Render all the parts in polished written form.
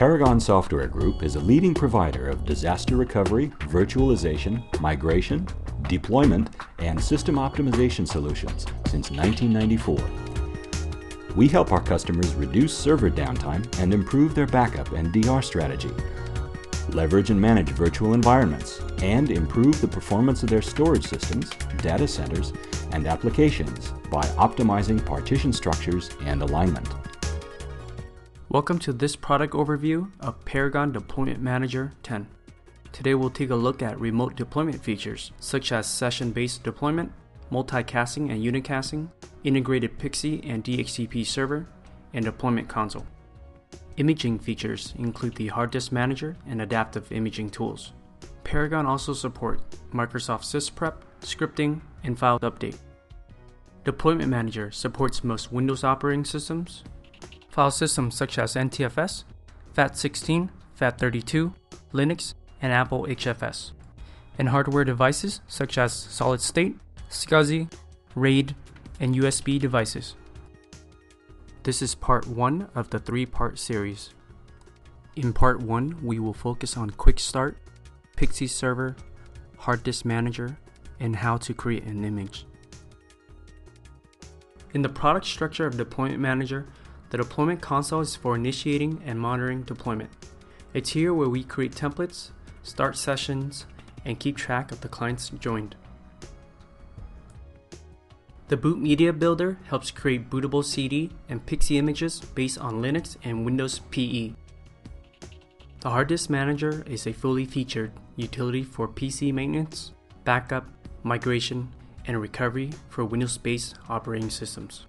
Paragon Software Group is a leading provider of disaster recovery, virtualization, migration, deployment, and system optimization solutions since 1994. We help our customers reduce server downtime and improve their backup and DR strategy, leverage and manage virtual environments, and improve the performance of their storage systems, data centers, and applications by optimizing partition structures and alignment. Welcome to this product overview of Paragon Deployment Manager 10. Today we'll take a look at remote deployment features such as session-based deployment, multicasting and unicasting, integrated PXE and DHCP server, and deployment console. Imaging features include the Hard Disk Manager and adaptive imaging tools. Paragon also supports Microsoft SysPrep, scripting, and file update. Deployment Manager supports most Windows operating systems. File systems such as NTFS, FAT16, FAT32, Linux, and Apple HFS, and hardware devices such as solid state, SCSI, RAID, and USB devices. This is part 1 of the 3-part series. In part 1, we will focus on Quick Start, PXE Server, Hard Disk Manager, and how to create an image. In the product structure of Deployment Manager, the deployment console is for initiating and monitoring deployment. It's here where we create templates, start sessions, and keep track of the clients joined. The Boot Media Builder helps create bootable CD and PXE images based on Linux and Windows PE. The Hard Disk Manager is a fully featured utility for PC maintenance, backup, migration, and recovery for Windows-based operating systems.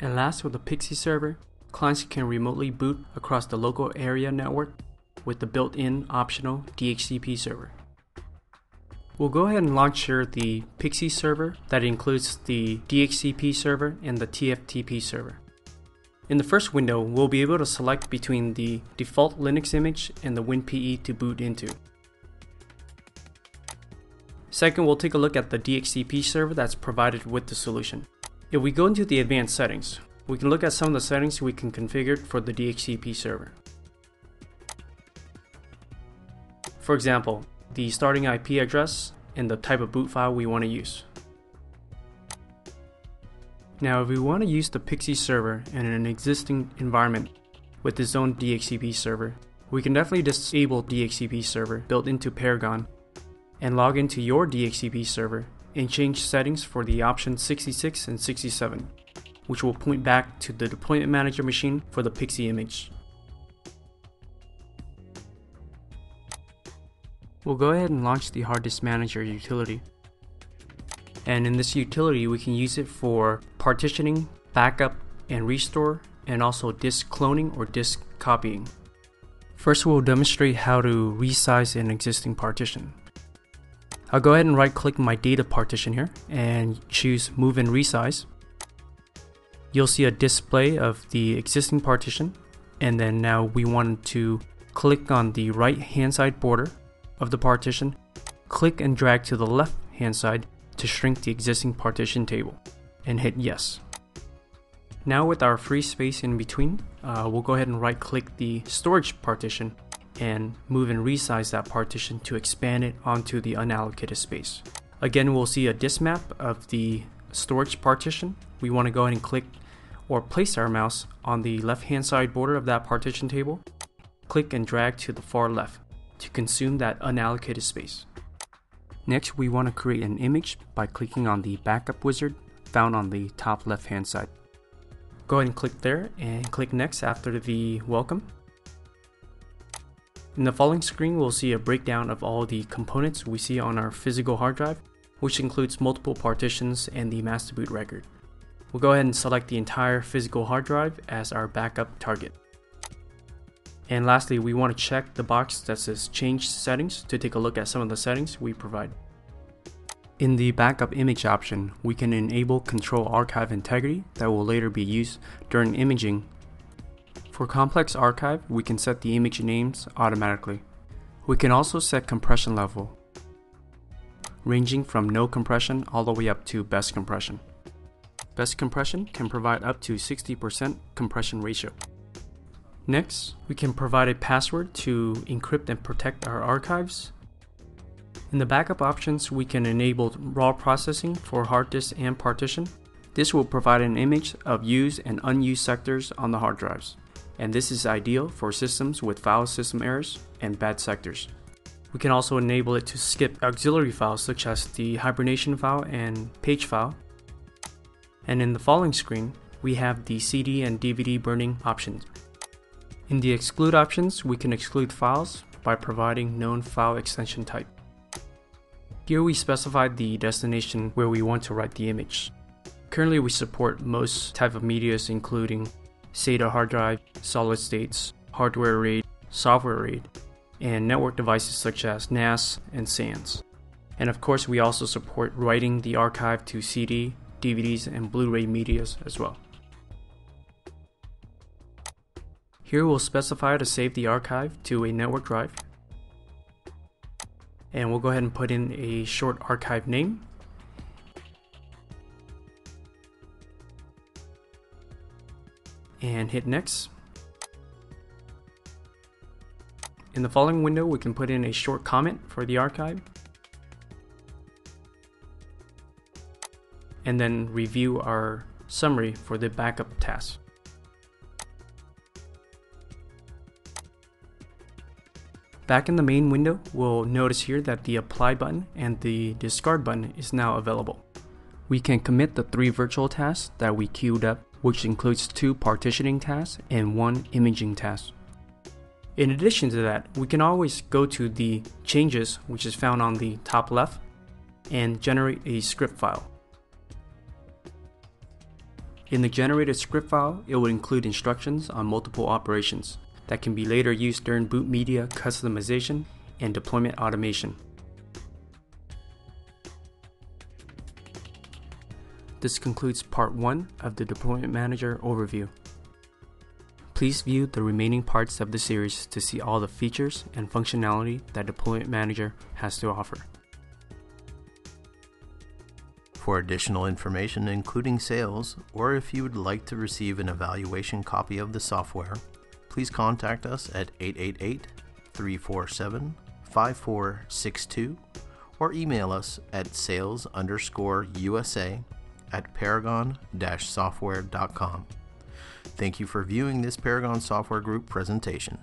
And last, with the PXE server, clients can remotely boot across the local area network with the built-in optional DHCP server. We'll go ahead and launch here the PXE server that includes the DHCP server and the TFTP server. In the first window, we'll be able to select between the default Linux image and the WinPE to boot into. Second, we'll take a look at the DHCP server that's provided with the solution. If we go into the advanced settings, we can look at some of the settings we can configure for the DHCP server. For example, the starting IP address and the type of boot file we want to use. Now, if we want to use the PXE server in an existing environment with its own DHCP server, we can definitely disable DHCP server built into Paragon and log into your DHCP server and change settings for the option 66 and 67, which will point back to the Deployment Manager machine for the PXE image. We'll go ahead and launch the Hard Disk Manager utility. And in this utility, we can use it for partitioning, backup, and restore, and also disk cloning or disk copying. First, we'll demonstrate how to resize an existing partition. I'll go ahead and right-click my data partition here and choose Move and Resize. You'll see a display of the existing partition, and then now we want to click on the right-hand side border of the partition, click and drag to the left-hand side to shrink the existing partition table, and hit Yes. Now with our free space in between, we'll go ahead and right-click the storage partition and move and resize that partition to expand it onto the unallocated space. Again, we'll see a disk map of the storage partition. We want to go ahead and click or place our mouse on the left-hand side border of that partition table. Click and drag to the far left to consume that unallocated space. Next, we want to create an image by clicking on the backup wizard found on the top left-hand side. Go ahead and click there and click Next after the welcome. In the following screen, we'll see a breakdown of all the components we see on our physical hard drive, which includes multiple partitions and the master boot record. We'll go ahead and select the entire physical hard drive as our backup target. And lastly, we want to check the box that says Change Settings to take a look at some of the settings we provide. In the backup image option, we can enable Control Archive Integrity that will later be used during imaging. For complex archive, we can set the image names automatically. We can also set compression level, ranging from no compression all the way up to best compression. Best compression can provide up to 60% compression ratio. Next, we can provide a password to encrypt and protect our archives. In the backup options, we can enable raw processing for hard disk and partition. This will provide an image of used and unused sectors on the hard drives, and this is ideal for systems with file system errors and bad sectors. We can also enable it to skip auxiliary files such as the hibernation file and page file. And in the following screen, we have the CD and DVD burning options. In the exclude options, we can exclude files by providing known file extension type. Here we specify the destination where we want to write the image. Currently, we support most type of medias including SATA hard drive, solid states, hardware RAID, software RAID, and network devices such as NAS and SANs. And of course, we also support writing the archive to CD, DVDs, and Blu-ray medias as well. Here we'll specify to save the archive to a network drive. And we'll go ahead and put in a short archive name. And hit next. In the following window, we can put in a short comment for the archive, and then review our summary for the backup task. Back in the main window, we'll notice here that the apply button and the discard button is now available. We can commit the 3 virtual tasks that we queued up, which includes 2 partitioning tasks and 1 imaging task. In addition to that, we can always go to the changes, which is found on the top left, and generate a script file. In the generated script file, it will include instructions on multiple operations that can be later used during boot media customization and deployment automation. This concludes part 1 of the Deployment Manager overview. Please view the remaining parts of the series to see all the features and functionality that Deployment Manager has to offer. For additional information, including sales, or if you would like to receive an evaluation copy of the software, please contact us at 888-347-5462 or email us at sales_USA@paragon-software.com. Thank you for viewing this Paragon Software Group presentation.